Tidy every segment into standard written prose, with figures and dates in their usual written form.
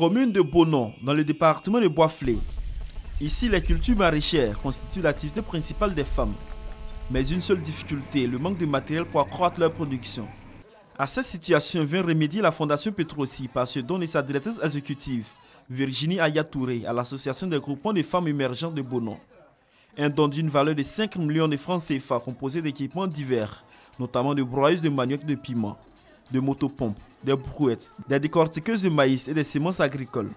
Commune de Bonon, dans le département de Boisflé. Ici, les cultures maraîchères constituent l'activité principale des femmes. Mais une seule difficulté, le manque de matériel pour accroître leur production. À cette situation vient remédier la fondation Petroci par ce don de sa directrice exécutive, Virginie Ayatouré, à l'association des groupements de femmes émergentes de Bonon. Un don d'une valeur de 5 millions de francs CFA composé d'équipements divers, notamment de broyeuses de manioc de piment, de motopompes, des brouettes, des décortiqueuses de maïs et des semences agricoles.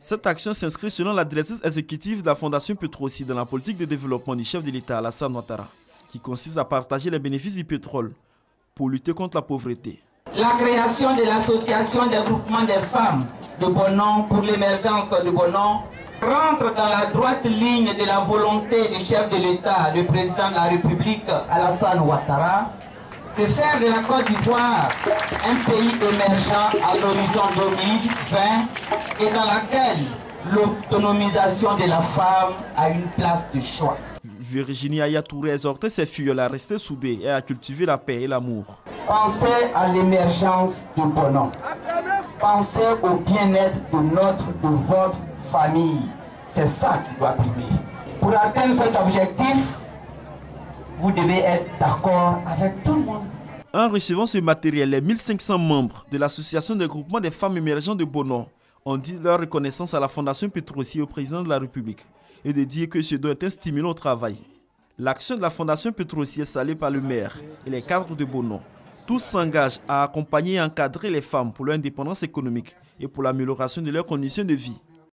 Cette action s'inscrit selon la directrice exécutive de la fondation Petroci dans la politique de développement du chef de l'État, Alassane Ouattara, qui consiste à partager les bénéfices du pétrole pour lutter contre la pauvreté. La création de l'association des groupements des femmes de Bonon pour l'émergence de Bonon rentre dans la droite ligne de la volonté du chef de l'État, le président de la République, Alassane Ouattara, de faire de la Côte d'Ivoire un pays émergent à l'horizon 2020 et dans laquelle l'autonomisation de la femme a une place de choix. Virginie Ayatouré exhortait ses filles à rester soudées et à cultiver la paix et l'amour. Pensez à l'émergence de Bonon. Pensez au bien-être de votre famille. C'est ça qui doit primer. Pour atteindre cet objectif, vous devez être d'accord avec tout le monde. En recevant ce matériel, les 1500 membres de l'association des groupements des femmes émergentes de Bonon ont dit leur reconnaissance à la Fondation Petroci et au président de la République, et de dire que ce don est un stimulant au travail. L'action de la Fondation Petroci est salée par le maire et les cadres de Bonon. Tous s'engagent à accompagner et encadrer les femmes pour leur indépendance économique et pour l'amélioration de leurs conditions de vie.